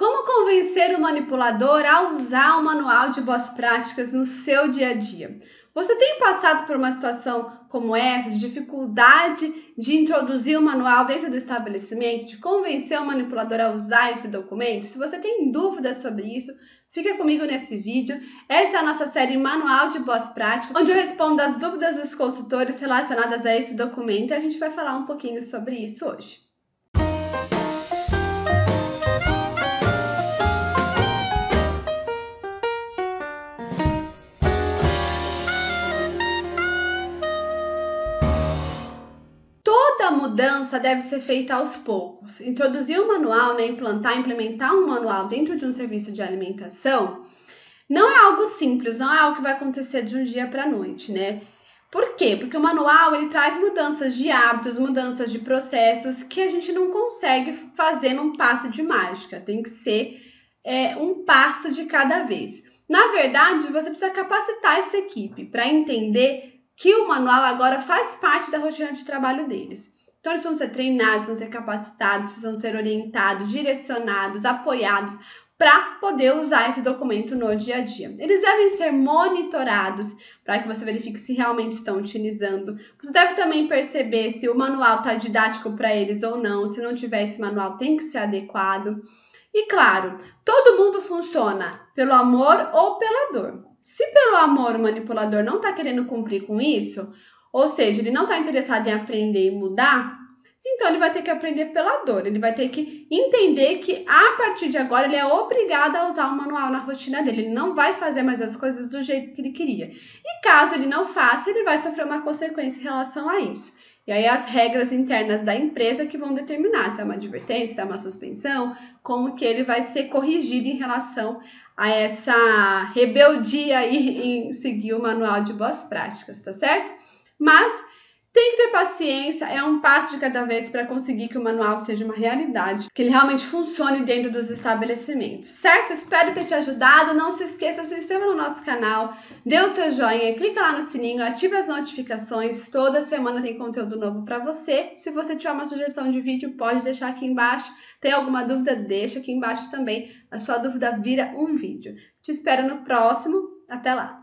Como convencer o manipulador a usar o manual de boas práticas no seu dia a dia? Você tem passado por uma situação como essa, de dificuldade de introduzir o manual dentro do estabelecimento, de convencer o manipulador a usar esse documento? Se você tem dúvidas sobre isso, fica comigo nesse vídeo. Essa é a nossa série Manual de Boas Práticas, onde eu respondo as dúvidas dos consultores relacionadas a esse documento e a gente vai falar um pouquinho sobre isso hoje. Mudança deve ser feita aos poucos. Introduzir um manual, né, implementar um manual dentro de um serviço de alimentação não é algo simples, não é algo que vai acontecer de um dia para a noite, né? Por quê? Porque o manual, ele traz mudanças de hábitos, mudanças de processos que a gente não consegue fazer num passe de mágica. Tem que ser um passo de cada vez. Na verdade, você precisa capacitar essa equipe para entender que o manual agora faz parte da rotina de trabalho deles. Então, eles vão ser treinados, vão ser capacitados, precisam ser orientados, direcionados, apoiados para poder usar esse documento no dia a dia. Eles devem ser monitorados para que você verifique se realmente estão utilizando. Você deve também perceber se o manual está didático para eles ou não. Se não tiver esse manual, tem que ser adequado. E claro, todo mundo funciona pelo amor ou pela dor. Se pelo amor o manipulador não está querendo cumprir com isso, ou seja, ele não está interessado em aprender e mudar, então ele vai ter que aprender pela dor. Ele vai ter que entender que, a partir de agora, ele é obrigado a usar o manual na rotina dele. Ele não vai fazer mais as coisas do jeito que ele queria. E caso ele não faça, ele vai sofrer uma consequência em relação a isso. E aí as regras internas da empresa que vão determinar se é uma advertência, se é uma suspensão, como que ele vai ser corrigido em relação a essa rebeldia aí em seguir o manual de boas práticas, tá certo? Mas tem que ter paciência, é um passo de cada vez para conseguir que o manual seja uma realidade, que ele realmente funcione dentro dos estabelecimentos, certo? Espero ter te ajudado, não se esqueça, se inscreva no nosso canal, dê o seu joinha, clica lá no sininho, ative as notificações, toda semana tem conteúdo novo para você. Se você tiver uma sugestão de vídeo, pode deixar aqui embaixo, tem alguma dúvida, deixa aqui embaixo também, a sua dúvida vira um vídeo. Te espero no próximo, até lá!